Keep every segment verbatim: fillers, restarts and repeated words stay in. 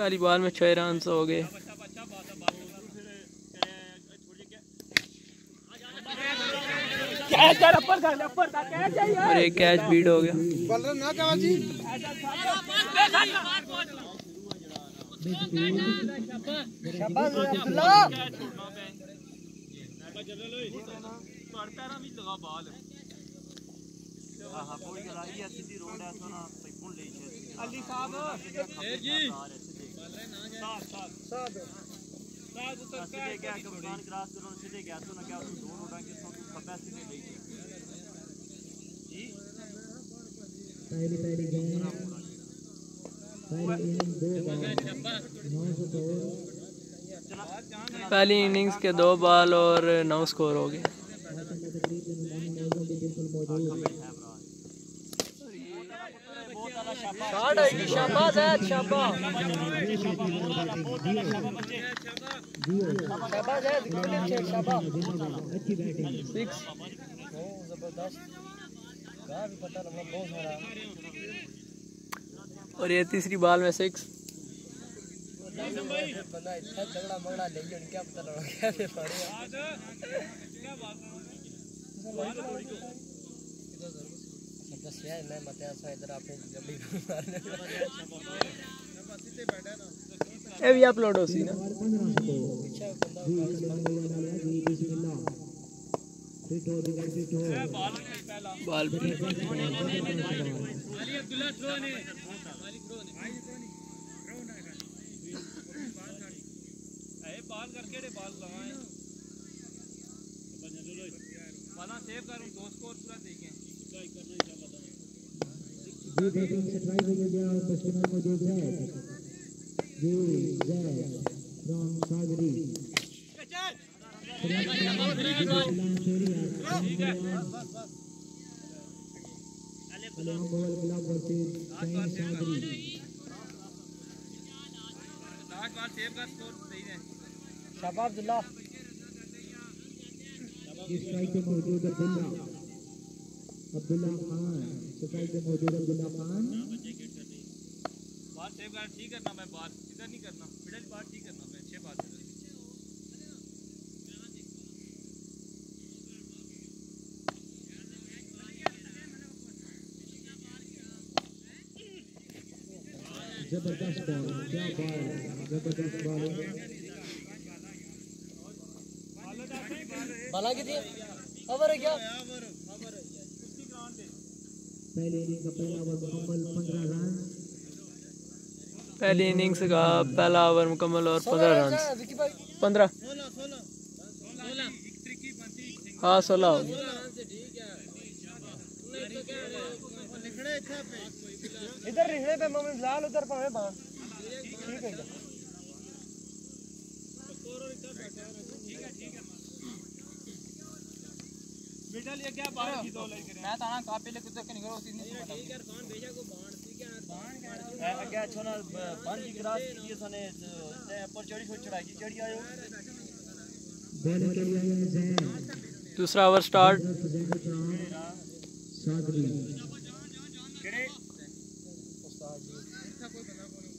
पहली बॉल में छह रन हो गए। और एक कैच बीट हो गया। अली साहब पहली इनिंग्स के दो बॉल और नौ स्कोर हो गए। और ये तीसरी बॉल में सिक्स। ये भी अपलोड हो सी ना। बाल करके बाल लगाएं। सेव कर दो स्कोर पूरा देखें। शबाब अब्दुल्ला अब्दुल्ला खान सफाई के मौजूद अब्दुल्ला खान बात सेव कर ठीक करना। मैं बात इधर नहीं करना, मिडिल बात ठीक करना। मैं अच्छे बात कर जबरदस्त बॉल, क्या बॉल, जबरदस्त बॉल बाला की थी। खबर है क्या पहली इनिंग का पहला ओवर मुकम्मल पंद्रह रन। पहली इनिंग्स का पहला ओवर मुकम्मल और पंद्रह रन। पंद्रह हाँ सोलह हो गए। इधर रिंगड़े पे मम्मी लाल उधर पर है बाहर। ठीक है मिडल ये क्या बाहर की दो लेकर मैं ताना कापी लेके उधर के निकलो। तीन ठीक है कौन भेजा को बाण ठीक है बाण क्या है क्या छोना बाण की ग्रास की सने ऊपर चढ़ी छोड़ चढ़ाई की चढ़ी आयो बॉल के लिए जैन। दूसरा ओवर स्टार्ट। सादरी केड़े उस्ताद जी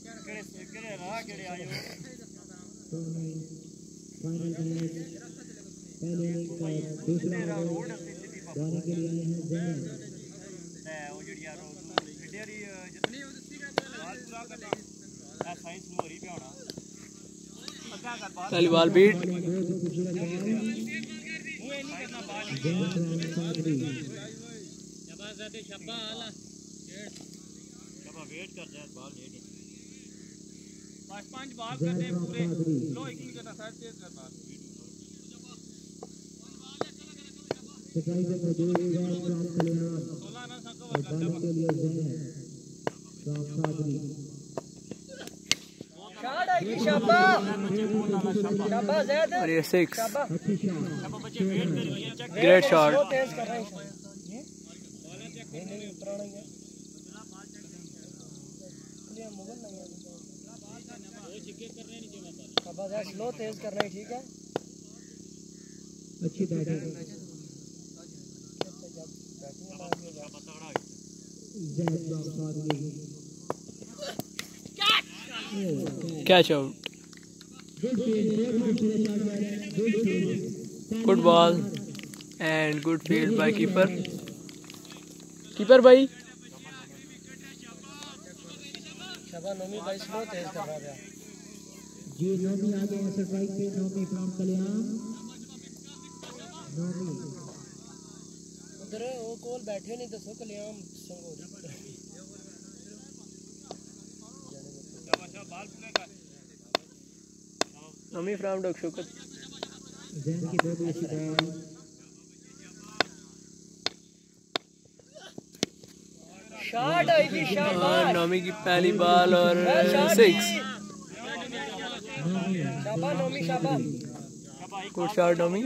केड़े केड़े रहा केड़े आयो फाइनल मैच पहले एक दूसरा रोड गाने के लिए आए हैं जैन। है वो जड़िया रो डेरी जितनी वो दूसरी का बाल पूरा कर ले ना साइंस में ही पे होना पक्का कर बाल। पहली बॉल बीट वो नहीं करना बाल शबाब ज्यादा शब्बा आला शबाब वेट कर जाए बाल लेट पांच पांच बाल कर दे पूरे लो एक ही करना साइड तेज कर बाल सफाई के मौजूद होगा काम कल्याण और बालों के लिए जय राम सादरी शाट आई की शाबा शाबा जैद और ये सिक्स ग्रेट शॉट। शाबा जैद स्लो तेज कर रहे हैं ठीक है अच्छी बैटिंग जय बाबा साहब की catch. Catch out, good ball and good field by keeper. Keeper भाई बैठे नहीं दसो कल्याण नमी फ्राम डॉक शौकत नमी की पहली बॉल और सिक्स। गुड शॉट नमी,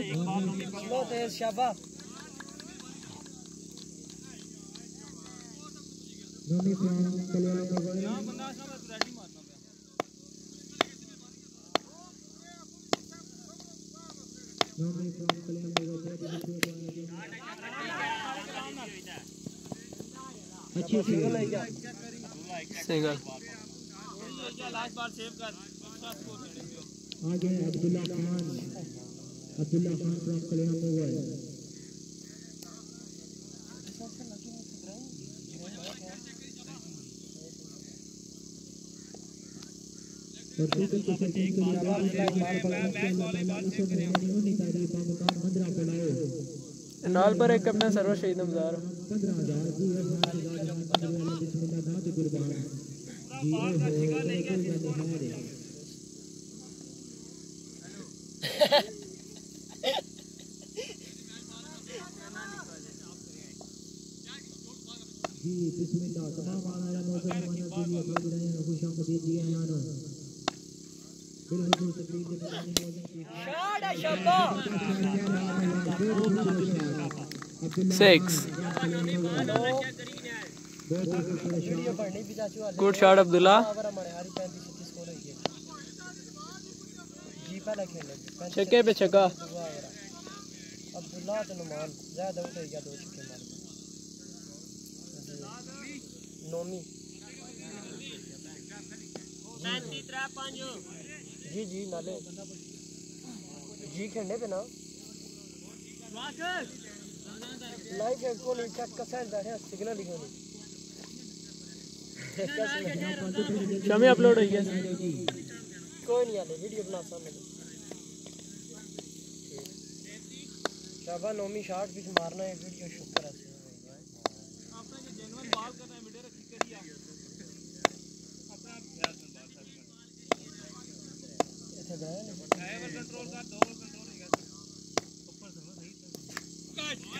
अच्छी सिंगल। लास्ट बार सेव कर आगे अब्दुल्ला खान, अब्दुल्ला खान फ्रॉम कल्याण मोबाइल। नाल पर एक कप्तान सरवर शहीद नमदार सिक्स। गुड शॉट अब्दुल्ला, छक्के पे छक्का। जी जी नाले जी खेलने पे ना लाइक है को नहीं चेक कैसे बैठे सिग्नल लिखो नहीं शमी अपलोड हो गया कोई नहीं आले वीडियो बना सामने। शाबा नोमी शॉट भी मारना है वीडियो शुक्र है आपने जो जेन्युइन बॉल करना है वीडियो रखी करिए कंट्रोल का दो कंट्रोल है ऊपर से सही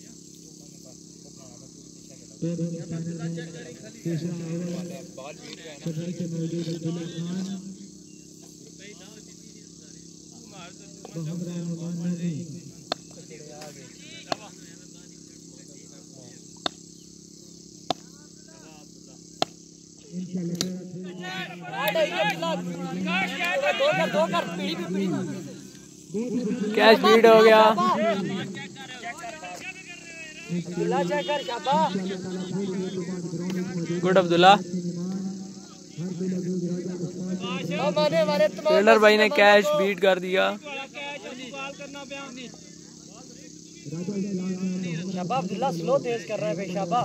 कैच बीट हो गया। गुड अब्दुल्ला, फील्डर भाई ने कैच बीट कर दिया। शाबा अब्दुल्ला स्लो तेज कर रहा है भाई। शाबा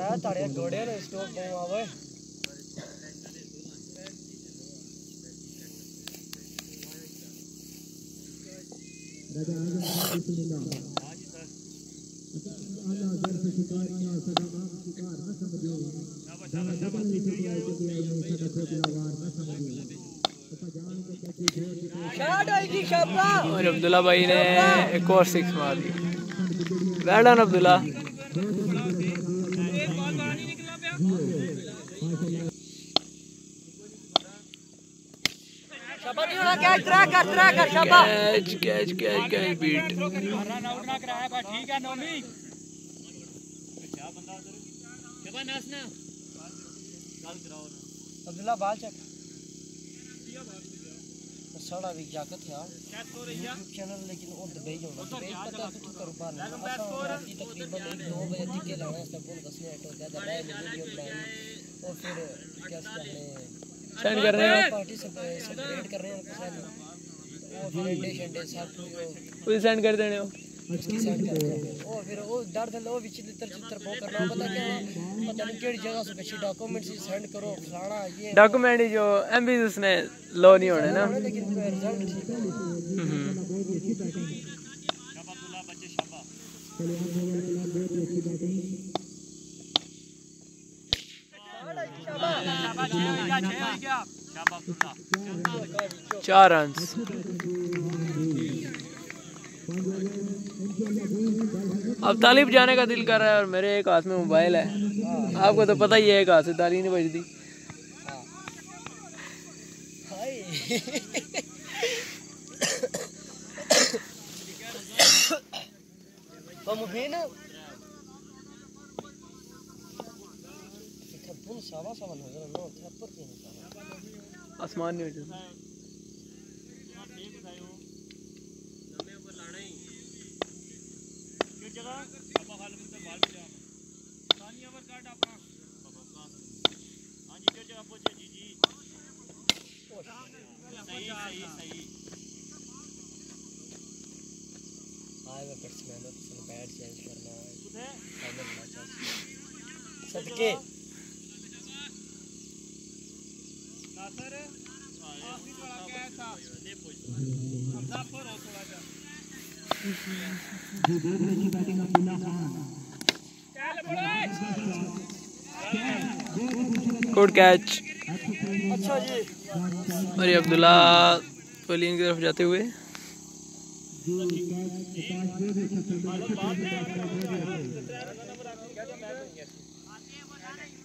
राजा शिकारियां सदाम शिकार न समझो दाना डबल नीचे गया यूं सदा खोजलावार न समझो पजान के कच्ची जोर की शॉट आएगी शाबा। और अब्दुल्ला भाई ने एक और सिक्स मार दी। Well done Abdullah. Catch track कर ट्रैक कर शाबा catch catch catch catch beat हरा राउंड ना कराया बा ठीक है नौमी ना ना ना अब्दुल्ला बाल चेक सड़ा भी जाकत यार चैनल लेकिन और दुबई जाना दुबई पता है तो करो बार रात तकरीबन नौ बजे तक के लाना सबको दस मिनट हो गया दबाए वीडियो बनाए और फिर क्या करने सेंड कर रहे हैं पार्टी सब सेलिब्रेट कर रहे हैं उनको सेंड डे सेंड डे सब को सेंड कर देने हो उसकी सेंड कर रहे हो और फिर वो दर्द लो भी चित्र चित्र वो करना पता क्या पता नहीं किस जगह से किसी डॉक्यूमेंट से सेंड करो फलाना ये डॉक्यूमेंट जो एमबी उसने लो नहीं होने ना लेकिन रिजल्ट ठीक है बहुत अच्छी बैटिंग शाबाश अब्दुल्ला बच्चे शाबाश चलो बहुत अच्छी बैटिंग शाबाश शाबाश छह हो गया शाबाश अब्दुल्ला चार रन। अब तालिब जाने का दिल कर रहा है और मेरे एक हाथ में मोबाइल है आपको तो पता ही है एक हाथ से ताली नहीं बजती। आसमान नहीं उठता सदके नासर आखिरी वाला क्या था ले पूछ हमजा पर हो थोड़ा सा जी बहुत अच्छी बैटिंग अब्दुल्ला खान चल बड़े गुड कैच। अच्छा जी अरे अब्दुल्ला बॉलिंग की तरफ जाते हुए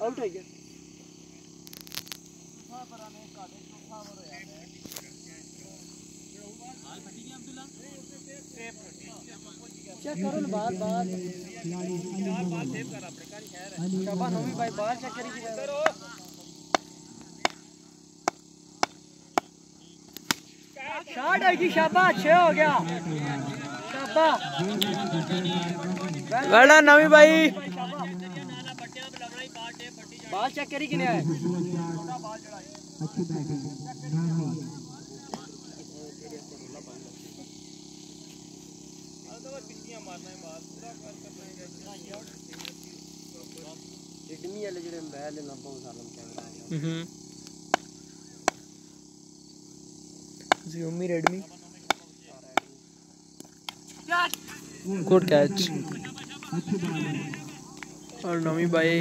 आउट है क्या? चेक करो ना बार बार शाबाश नौमी भाई बार चेक करो शॉट आएगी शाबाश छह हो गया शाबाश वेल डन नौमी भाई बाल चेक करी कि नहीं है अच्छी बैटिंग मारना है बाल पूरा कर रेडमी गुड कैच। और नौमी भाई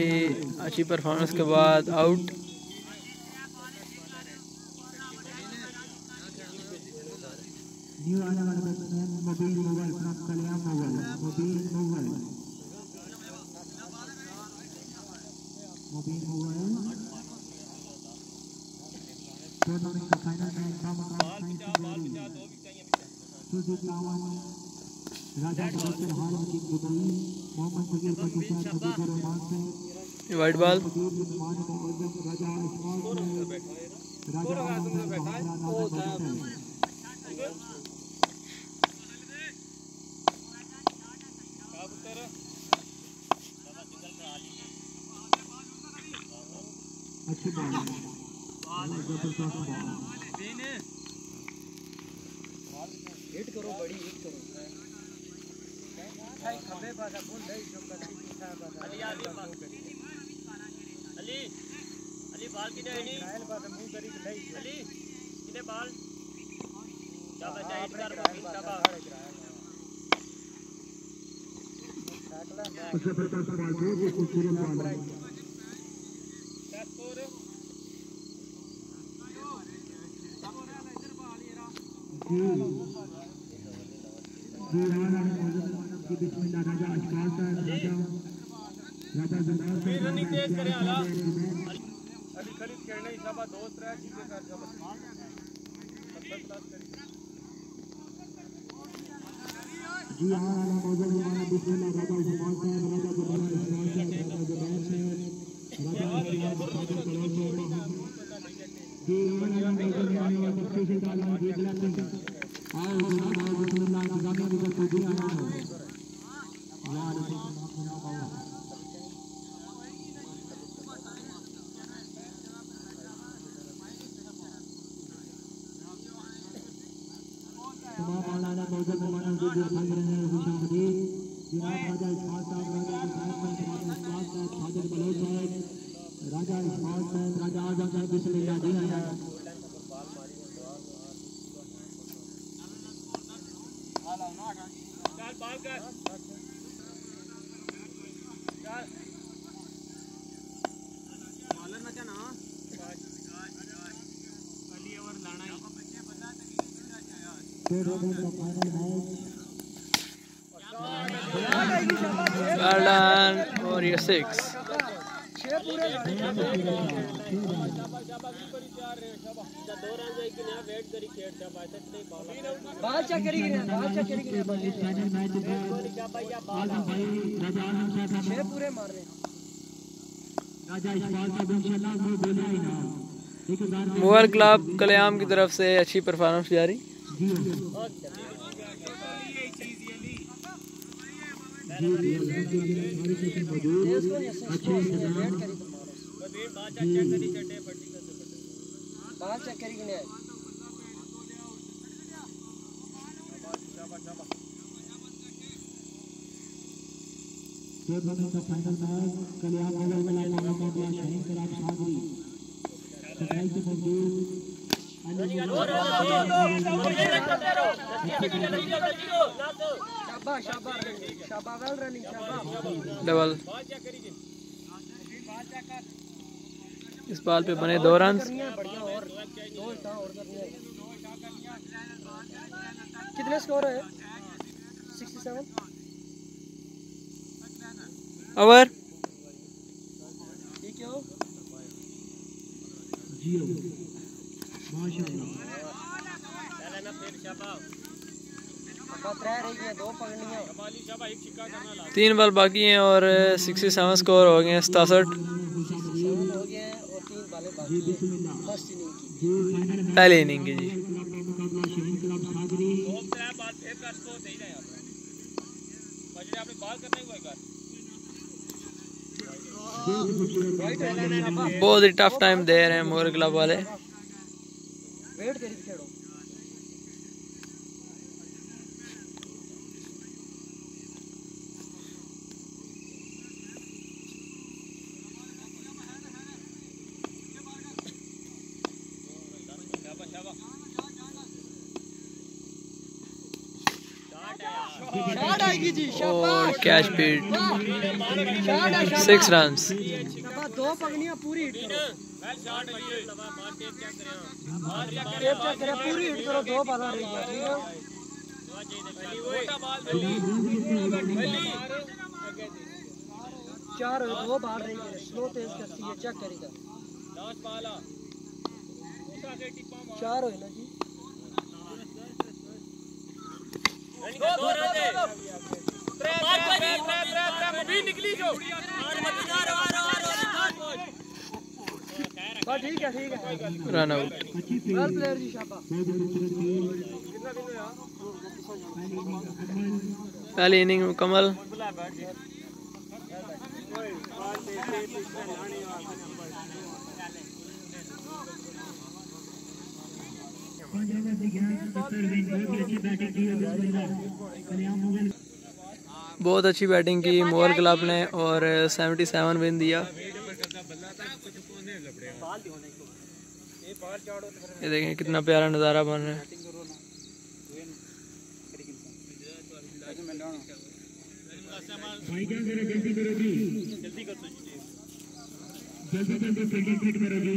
अच्छी परफॉर्मेंस के बाद आउट। वाइट बॉल हिट करो बड़ी हिट करो भाई खबे बाजा बोल दे शौकत किसा बाजा अली आदि अली अली बाल किने नहीं कायल बाजा मुंह करी दे अली किने बाल जा बचा हिट कर बाकी शाबाश जी हाँ आना मौजूद हमारा बिल्कुल राजा समाज है राजा जो बड़ा समाज है राजा जो बैच है राजा समाज राजा कलाम है जी हाँ आना मौजूद हमारे वाले बच्चे से डालना देख लेते हैं आओ जनाब आओ बिल्कुल ना जाने बिल्कुल कुछ नहीं आना है यार मौलाना मौजूद हमारा जो संग रहे हैं खुश आमदीद जनाब राजा इस्माल साहब राजा साहब इस्माल साहब हाजिर बलोच साहब राजा इस्माल साहब राजा आजम साहब बिस्मिल्लाह जी आया चल बाल कर चल बालर ना क्या ना पहली ओवर लाना है और ये सिक्स मुगल क्लब कल्याम की तरफ से अच्छी परफॉर्मेंस जारी जी जी जी और डबल इस बॉल पे बने दो रन कितने स्कोर है सड़सठ ओवर ठीक है जीरो तीन बॉल बाकी हैं और सिक्सटी सेवन स्कोर हो गए हैं सतासठ पहले इनिंग के जी बहुत ही टफ टाइम दे रहे हैं मोर क्लब वाले वेट करी खेड़ो और कैच पीट सिक्स रन दो पगड़ियां पूरी हिट करो पूरी हिट करो दो बॉल रही है चार दो बॉल रही है स्लो तेज करती है चेक करेगा चार हो ना जी निकली जो ठीक है ठीक है रन आउट प्लेयर जी शाबाश पहली इनिंग मुकम्मल बहुत अच्छी बैटिंग की मोर क्लब ने और सतहत्तर विन दिया। ये देखें कितना प्यारा नज़ारा बन रहा है। भाईजान जरा जल्दी करो जी, जल्दी कर दो जी, जल्दी कर दो, सेकंड सीट करो जी।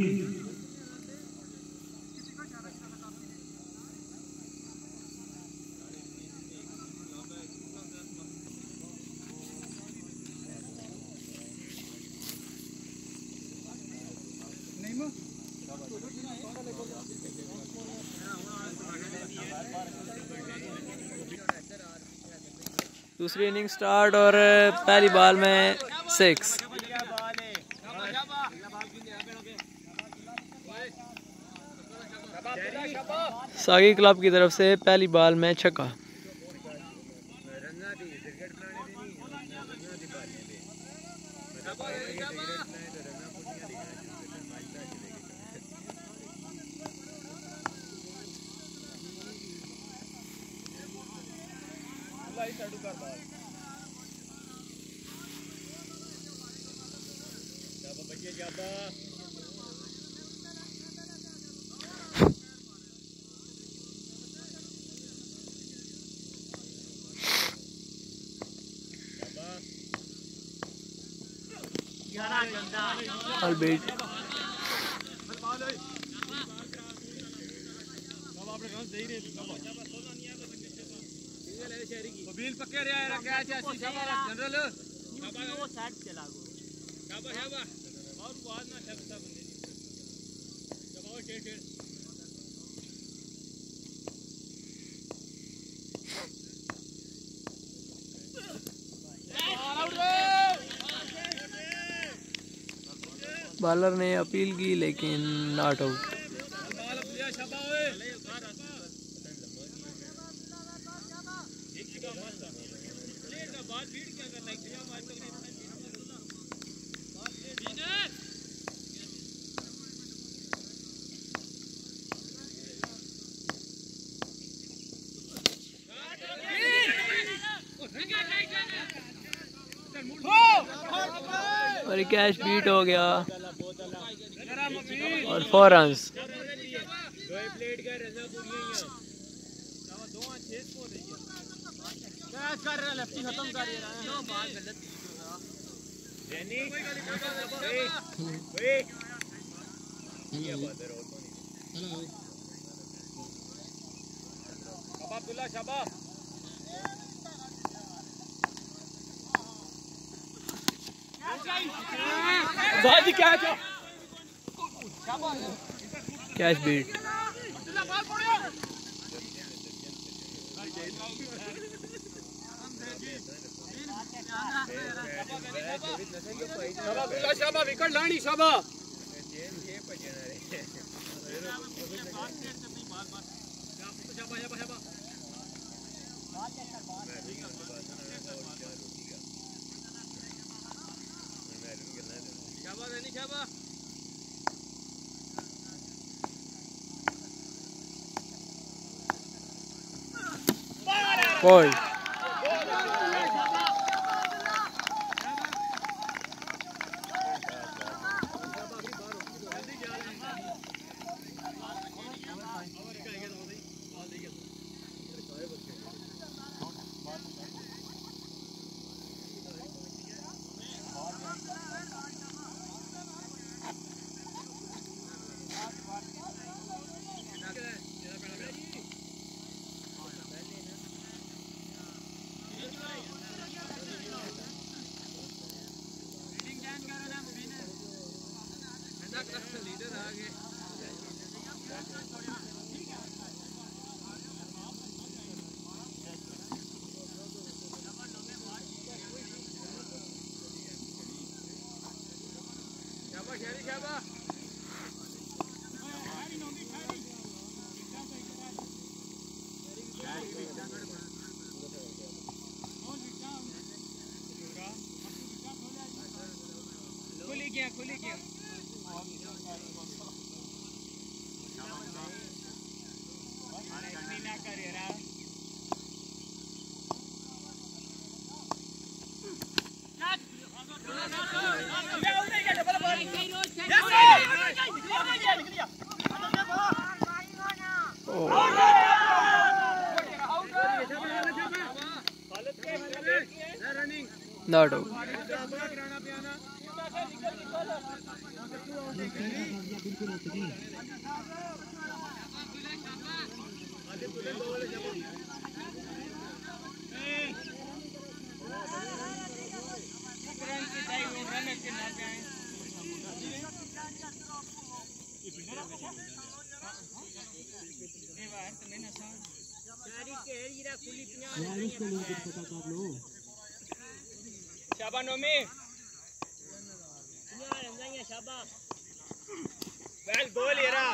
दूसरी इनिंग स्टार्ट और पहली बॉल में सिक्स। सागी क्लब की तरफ से पहली बॉल में छक्का। Albeit बिल पक्के रे यार, क्या चासी साहब जनरल बाबा वो साइड चला गो बाबा है बा और बाद ना सब सब बंदे जब और डेढ़ डेढ़ बॉलर ने अपील की लेकिन नॉट आउट। और कैच बीट हो गया और four run. Catch beat. Boy. Not शाबा नोमी शाबा वेल गोल येरा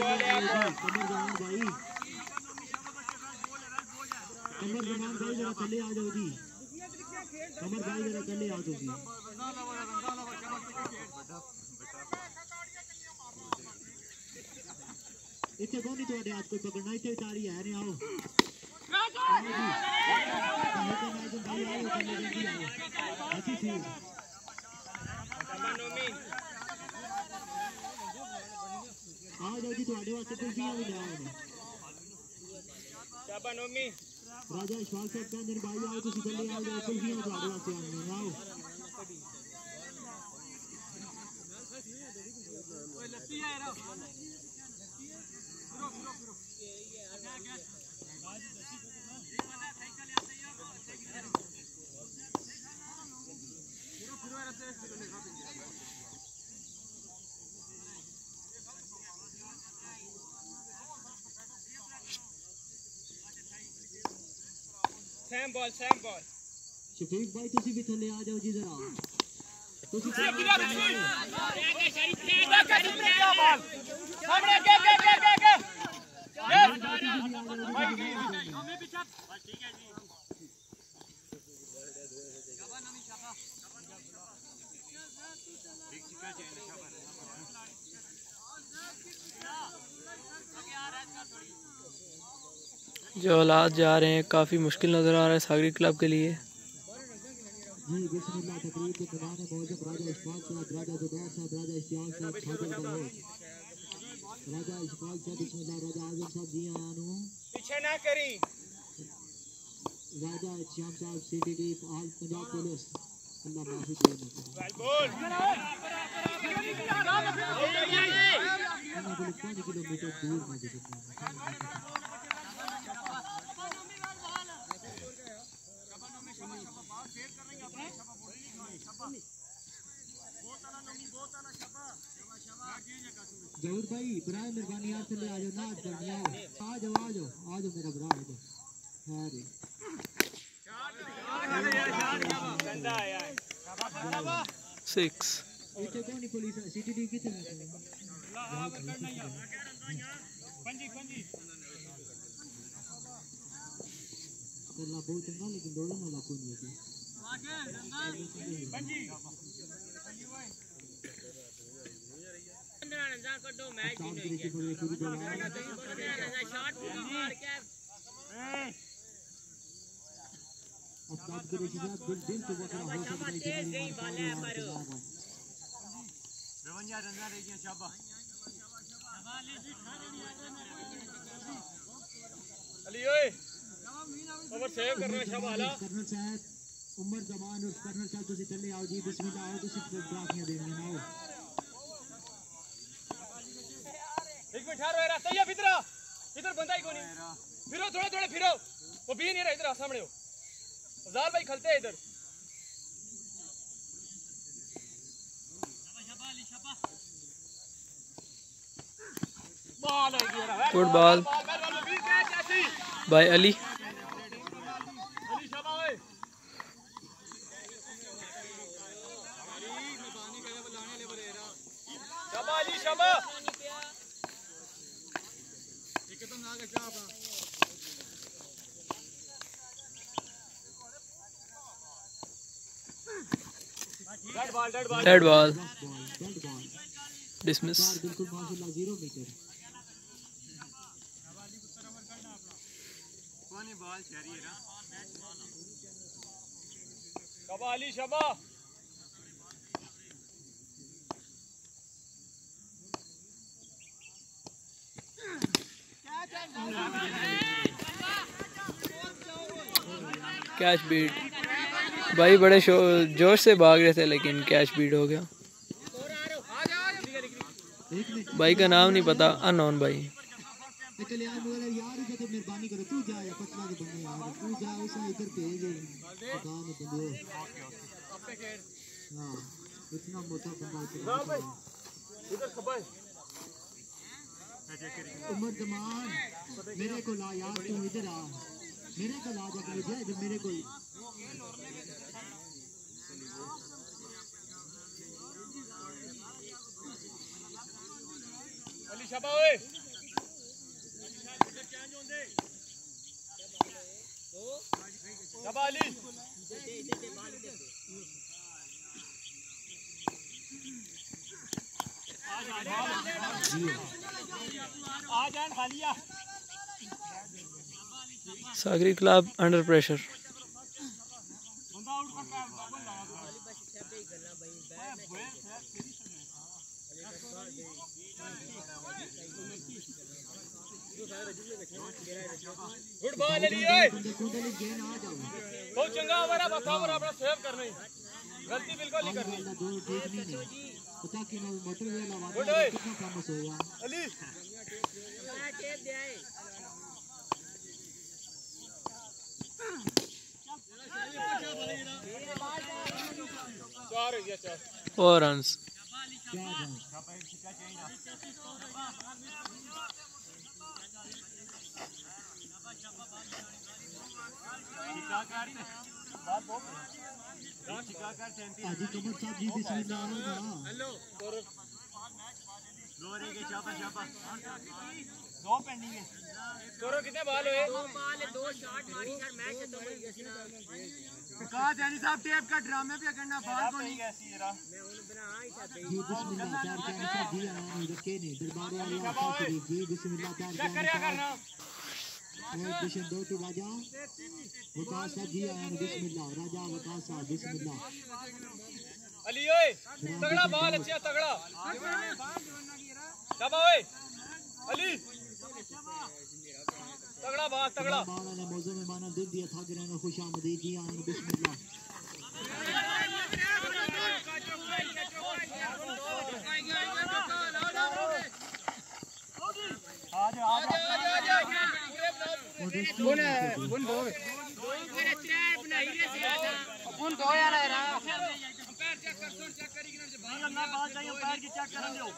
बॉल है भाई कमर जमान भाई जरा चले आ जाओ जी कमर भाई जरा चले आ जाओ जी इतने कौन ही तो आपको पकड़ना इतने तारी है नहीं आओ राजा same ball same ball Shafiq भाई तुसी भी थले आ जाओ जी जरा तुसी गिरा के शरीफ ने आ के तुमने बॉल सामने के के के के के हमें भी सब ठीक है जी शाबा नमी शाबा बिग चिका चाहिए शाबा आगे आ रहा है इसका थोड़ी जो हालात जा रहे हैं काफी मुश्किल नजर आ रहा है सागरी क्लब के लिए जी बिस्मिल्लाह तकरीब के दौरान मौजूद राजा इस्पात साहब राजा जुबैर साहब राजा इश्तियाक साहब छात्र बनो राजा इस्पाल साहब बिस्मिल्लाह राजा आजम साहब जी आनु पीछे ना करी राजा श्याम साहब सीटीडी आज पंजाब पुलिस अल्लाह माफी दे बोल पाँच किलोमीटर दूर जहूर भाई इब्राहिम मेहरबानी आप चले आ जाओ नाच करनी आओ आ जाओ आ जाओ आ जाओ मेरा भरा आ जाओ हां रे गंदा आया है सिक्स इथे कोनी पुलिस सीटीडी किथे अल्लाह पकड़ नहीं आ पंजी पंजी बोलना बहुत ना लेकिन डोलो ना कोई नहीं आगे गंदा पंजी रन कर दो मैच जीत लेंगे शॉट मार के अब बात करें कि आप दिन दिन तो बकरा हो सकता है तेज गई बॉल है पर रवंजा रंजा रह गया शाबा शाबा ले जी खाने नहीं आता अली ओए ओवर सेव करना शाबा हला कर्नल साहब उमर जमान और कर्नल साहब तुसी चले आओ जी बिस्मिल्लाह आओ तुसी ग्राफियां देनी आओ ठहरो सही है इधर इधर बंदा ही कोनी फिरो थोड़े थोड़े फिरो वो भी नहीं रहा इधर सामने हो हजार भाई खलते है इधर गुड बॉल भाई अली डेड बॉल डिसमिस बिल्कुल माशाल्लाह जीरो मीटर कौन है बॉल शहरी है ना कबाली शबा कैच बीट भाई बड़े जोश से भाग रहे थे लेकिन कैच बीट हो गया। भाई का नाम नहीं पता, अननोन भाई। मेरे को ला यार, तू इधर आ, मेरे को ला जा, जब मेरे को अली शाबा ओए शाबा अली आ जान खालिया। सागरी club under pressure. Good ball Ali ओए, बहुत चंगा ओवर है, बता ओवर अपना सेव करनी, गलती बिल्कुल नहीं करनी। पता कि मैं मोटर वे लगा कितना फेमस होगा अली। क्या टेप दे आए चार हो गया, चार और रन। कितने बाल हुए? दो शॉट मारी सर, मैच खत्म हो गया। कहा जानी साहब टेप का ड्रामे पे करना बात को नहीं ऐसी जरा मैं उन बना ही चाहते हूं। बिस्मिल्लाह चार करने का दिया रखे नहीं दरबार वाले जी। बिस्मिल्लाह चार चेक करया करना और बिशन दो तो राजा वकास साहब जी आए। बिस्मिल्लाह राजा वकास साहब बिस्मिल्लाह अली ओए, तगड़ा बाल, अच्छा तगड़ा शाबा ओए अली, तगड़ा बात तगड़ा। माना मौजू में माना दे दिया था गिराना। खुश आमदीद जी आन बिस्मिल्लाह। आ जा आ जा आ जा गुण गुण दो मेरे ट्रैप नहीं रे से गुण दो यार रे पैर चेक कर, सुन चेक करी कि बाहर ना बात चाहिए, पैर की चेक कर लियो।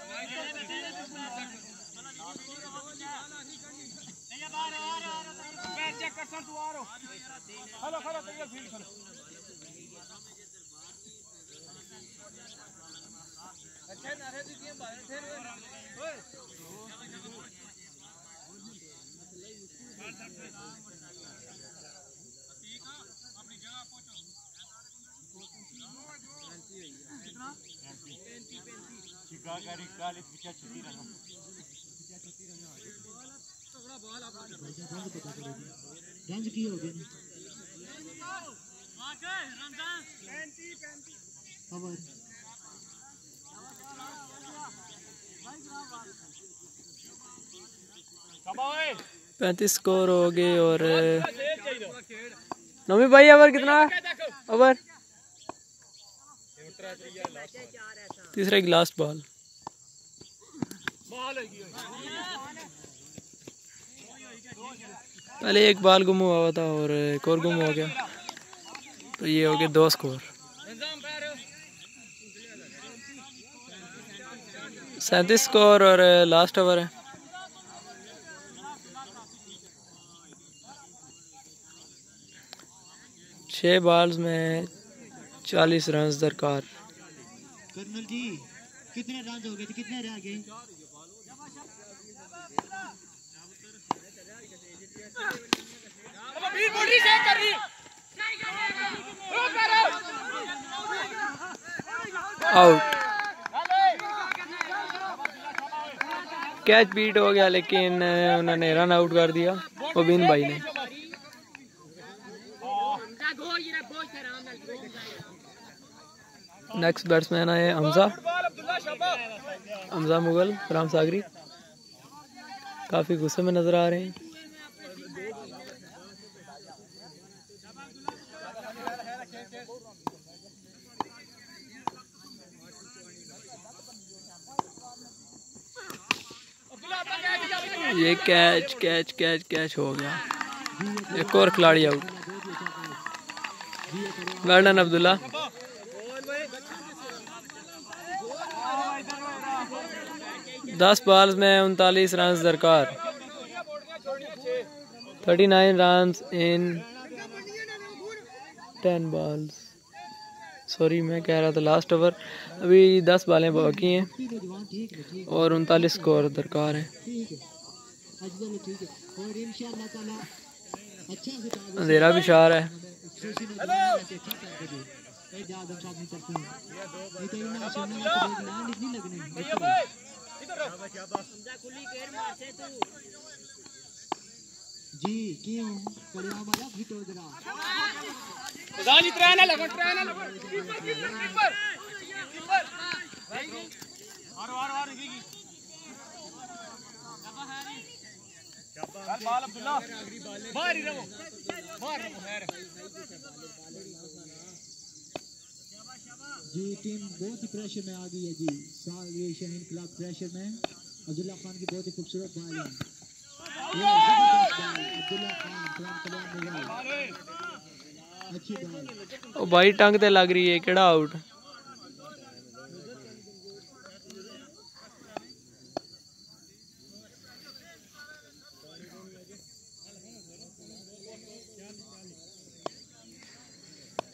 अपनी पैंतीस स्कोर हो गए। और नवी भाई ओवर कितना? ओवर तीसरा की लास्ट बॉल। पहले एक बाल गुम हुआ था और एक और गुम हो गया, तो ये हो गया दो स्कोर। सैंतीस स्कोर और लास्ट ओवर है। छः बॉल्स में चालीस रन दरकार। कर्नल जी कितने रन हो गए थे, कितने रह गए? आउट। कैच बीट हो गया लेकिन उन्होंने रन आउट कर दिया मुबीन भाई ने। नेक्स्ट बैट्समैन आए हमजा हमजा मुगल राम सागरी, काफी गुस्से में नजर आ रहे हैं। ये कैच कैच कैच कैच हो गया। एक और खिलाड़ी आउट। गार्डन अब्दुल्ला दस बॉल्स में उनतालीस रन दरकार। Thirty nine run in ten balls. Sorry मैं कह रहा था लास्ट ओवर। अभी दस बॉलें बाकी हैं और उनतालीस स्कोर दरकार है। अंधेरा भी शार है। बाल अब्दुल्ला बाहर ही रहो, बाहर रहो खैर। जी टीम बहुत ही प्रेशर में आ गई है जी। सारवर शहीद क्लब प्रेशर में। अब्दुल्ला खान की बहुत ही खूबसूरत बॉल है। अब्दुल्ला खान क्लब क्लब में बॉल अच्छी बॉल। ओ भाई टंग ते लग रही है। केड़ा आउट।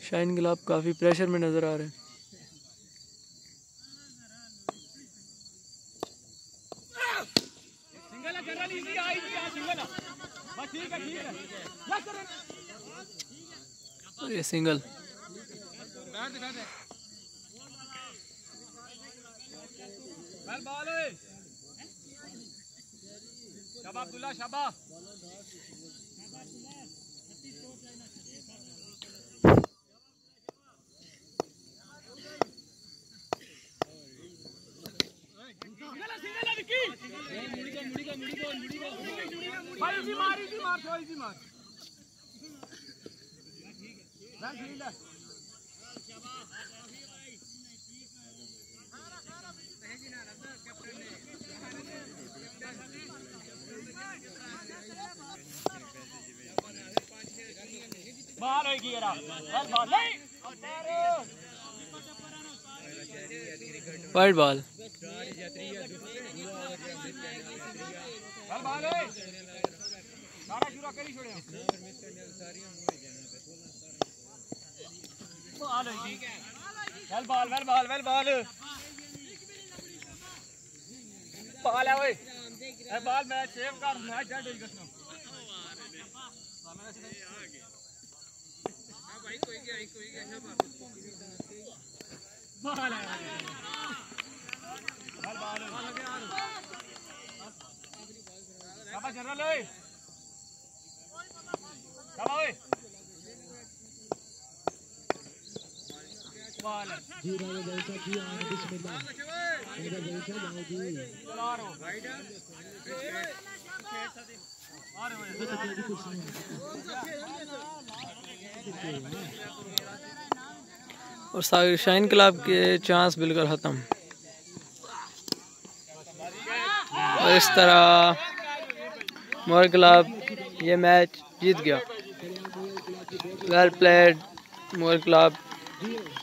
शाइन गिलाब काफी प्रेशर में नजर आ रहे हैं। ये सिंगल अब्दुल्ला शाबा वाइड बॉल। जनरल और शाइन क्लब के चांस बिल्कुल खत्म। और इस तरह मोर क्लब ये मैच जीत गया। वेल प्लेड मोर क्लब।